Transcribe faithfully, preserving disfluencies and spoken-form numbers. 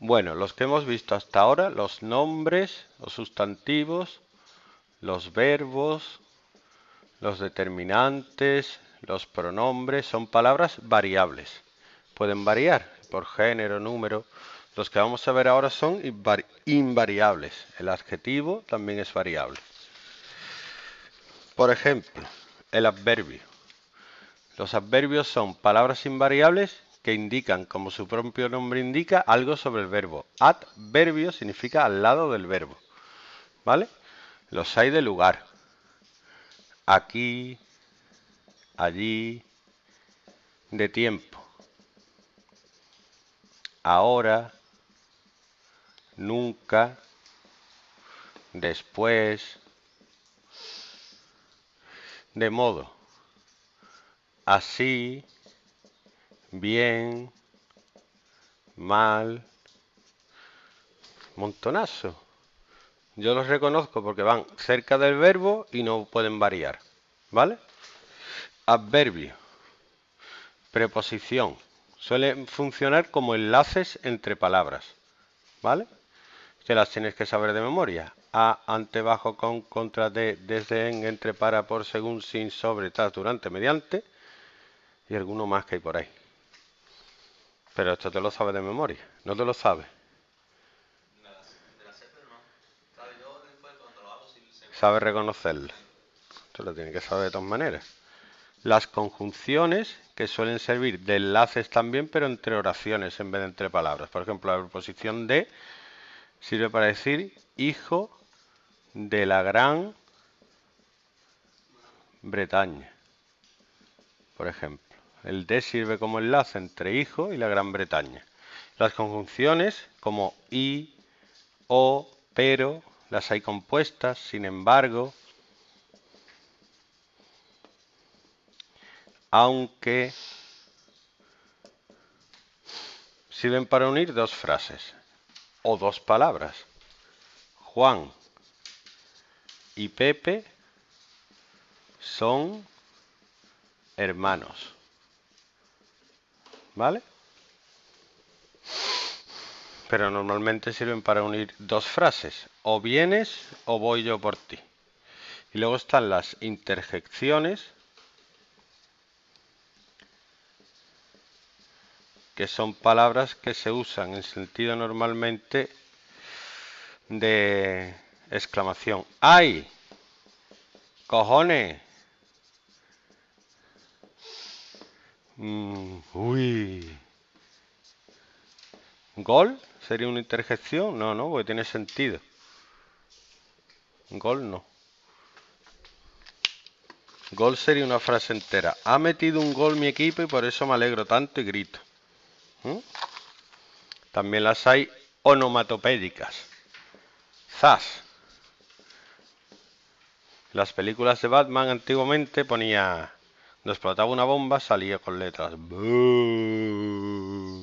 Bueno, los que hemos visto hasta ahora, los nombres, los sustantivos, los verbos, los determinantes, los pronombres, son palabras variables. Pueden variar por género, número. Los que vamos a ver ahora son invariables. El adjetivo también es variable. Por ejemplo, el adverbio. Los adverbios son palabras invariables que indican, como su propio nombre indica, algo sobre el verbo. Adverbio significa al lado del verbo. ¿Vale? Los hay de lugar. Aquí, allí, de tiempo. Ahora, nunca, después, de modo, así, bien, mal, montonazo. Yo los reconozco porque van cerca del verbo y no pueden variar, ¿vale? Adverbio, preposición. Suelen funcionar como enlaces entre palabras, ¿vale? Que las tienes que saber de memoria. A, ante, bajo, con, contra, de, desde, en, entre, para, por, según, sin, sobre, tras, durante, mediante. Y alguno más que hay por ahí. Pero esto te lo sabes de memoria. ¿No te lo sabes? Me la sé, me la sé, pero no. Claro, yo después cuando lo hago, sí, se... Sabes reconocerla. Esto lo tienes que saber de todas maneras. Las conjunciones, que suelen servir de enlaces también, pero entre oraciones en vez de entre palabras. Por ejemplo, la preposición de sirve para decir hijo de la Gran Bretaña, por ejemplo. El de sirve como enlace entre hijo y la Gran Bretaña. Las conjunciones como y, o, pero, las hay compuestas, sin embargo, aunque, sirven para unir dos frases o dos palabras. Juan y Pepe son hermanos. ¿Vale? Pero normalmente sirven para unir dos frases. O vienes o voy yo por ti. Y luego están las interjecciones, que son palabras que se usan en sentido normalmente de exclamación. ¡Ay! ¡Cojones! Mm, ¡Uy! ¿Gol? ¿Sería una interjección? No, no, porque tiene sentido. Gol no. Gol sería una frase entera. Ha metido un gol mi equipo y por eso me alegro tanto y grito. ¿Mm? También las hay onomatopédicas. Zas. Las películas de Batman antiguamente ponía, cuando explotaba una bomba, salía con letras. ¡Bú!